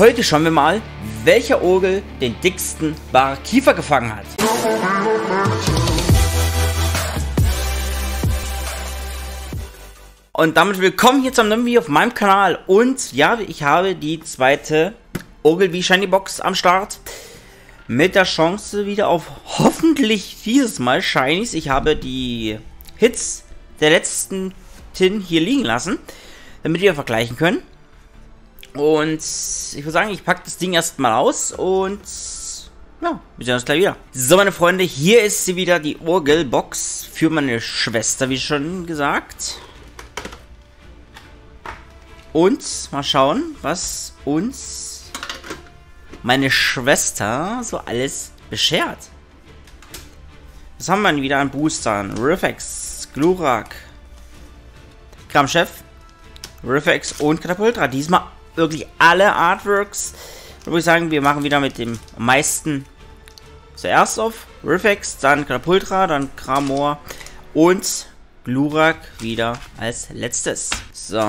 Heute schauen wir mal, welcher Urgel den dicksten Barkiefer gefangen hat. Und damit willkommen hier zum neuen Video auf meinem Kanal. Und ja, ich habe die zweite Urgl-V-Shinybox am Start. Mit der Chance wieder auf hoffentlich dieses Mal Shinies. Ich habe die Hits der letzten Tin hier liegen lassen, damit wir vergleichen können. Und ich würde sagen, ich packe das Ding erstmal aus und ja, wir sehen uns gleich wieder. So, meine Freunde, hier ist sie wieder, die Urgel-Box für meine Schwester, wie schon gesagt. Und mal schauen, was uns meine Schwester so alles beschert. Was haben wir denn wieder an Boostern? Riffex, Glurak, Kramchef, Riffex und Katapultra. Diesmal wirklich alle Artworks. Da würde ich sagen, wir machen wieder mit dem meisten zuerst auf Riffex, dann Katapultra, dann Kramor und Glurak wieder als letztes. So.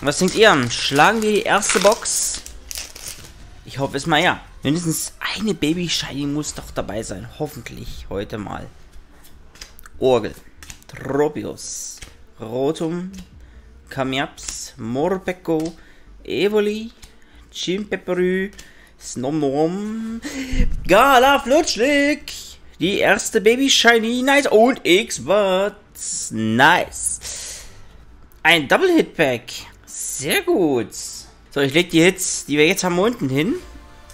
Was denkt ihr? Schlagen wir die erste Box? Ich hoffe es mal ja. Mindestens eine Baby Shiny muss doch dabei sein. Hoffentlich heute mal. Urgel, Tropius, Rotum, Kamiaps, Morpeko, Evoli, Chimpeperü, Snomom, Galaflutschlick, die erste Baby Shiny, nice, und X-Watt, nice. Ein Double-Hit-Pack, sehr gut. So, ich lege die Hits, die wir jetzt haben, unten hin,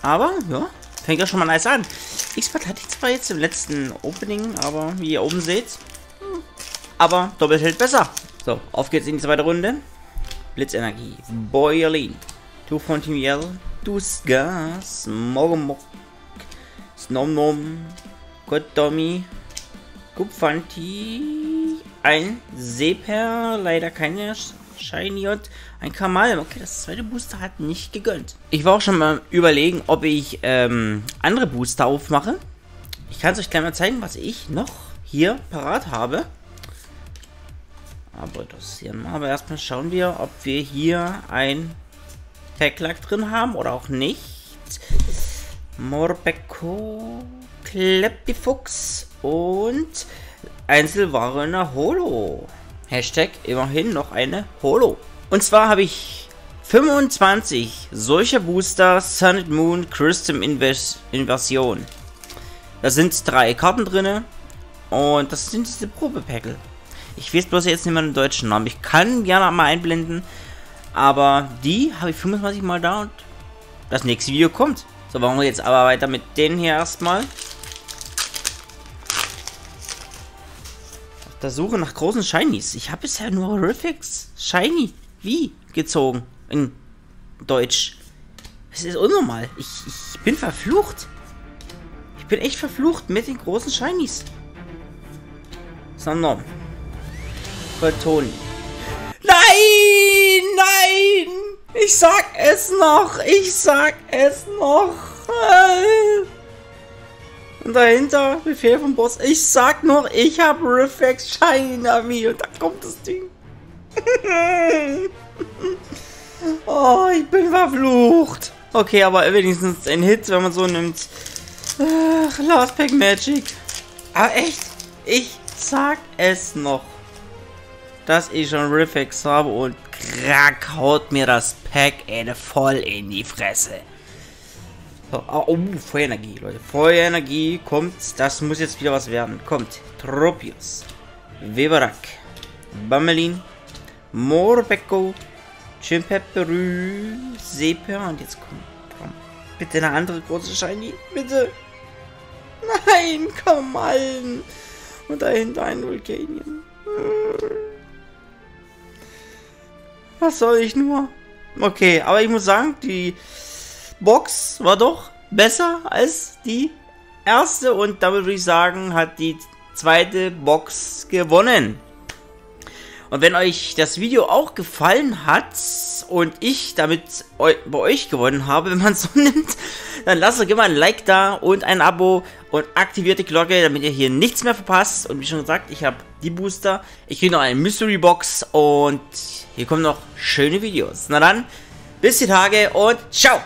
aber, ja, fängt ja schon mal nice an. X-Watt hatte ich zwar jetzt im letzten Opening, aber wie ihr oben seht, aber doppelt hält besser. So, auf geht's in die zweite Runde. Blitzenergie, Boiling, Du von Team Yell, Dusgas, Morgomok, Snomnom, Gotdomi, Gupfanti, ein Seeper, leider keine Shiny und ein Kamal. Okay, das zweite Booster hat nicht gegönnt. Ich war auch schon mal überlegen, ob ich andere Booster aufmache. Ich kann es euch gleich mal zeigen, was ich noch hier parat habe. Aber dosieren wir. Aber erstmal schauen wir, ob wir hier ein Packlack drin haben oder auch nicht. Morpeko, Kleppifuchs und Einzelwarener Holo. Hashtag immerhin noch eine Holo. Und zwar habe ich 25 solcher Booster Sunnet Moon Crystal Inversion. Da sind 3 Karten drin und das sind diese Probepäckel. Ich weiß bloß jetzt nicht mehr den deutschen Namen. Ich kann gerne mal einblenden. Aber die habe ich 25 Mal da und das nächste Video kommt. So, machen wir jetzt aber weiter mit denen hier erstmal. Auf der Suche nach großen Shinies. Ich habe bisher nur Riffex Shiny wie gezogen. In Deutsch. Es ist unnormal. Ich bin verflucht. Ich bin echt verflucht mit den großen Shinies. Sondern. Toni. Nein, nein, ich sag es noch, und dahinter Befehl vom Boss, ich sag noch, ich habe Riffex Shiny und da kommt das Ding. Oh, ich bin verflucht. Okay, aber wenigstens ein Hit, wenn man so nimmt. Ach, Last Pack Magic. Aber echt, ich sag es noch, dass ich schon Riffex habe und krack haut mir das Pack voll in die Fresse. So, Feuerenergie, Leute. Feuerenergie kommt. Das muss jetzt wieder was werden. Kommt. Tropius, Weberak, Bammelin, Morpeko, Chimpeperü, Seeper. Und jetzt kommt. Komm, bitte eine andere große Shiny. Bitte. Nein, komm an. Und dahinter ein Vulkanien. Was soll ich nur? Okay, aber ich muss sagen, die Box war doch besser als die erste. Und damit würde ich sagen, hat die zweite Box gewonnen. Und wenn euch das Video auch gefallen hat und ich damit bei euch gewonnen habe, wenn man es so nimmt, dann lasst doch immer ein Like da und ein Abo und aktiviert die Glocke, damit ihr hier nichts mehr verpasst. Und wie schon gesagt, ich habe die Booster, ich kriege noch eine Mystery Box und hier kommen noch schöne Videos. Na dann, Bis die Tage und ciao!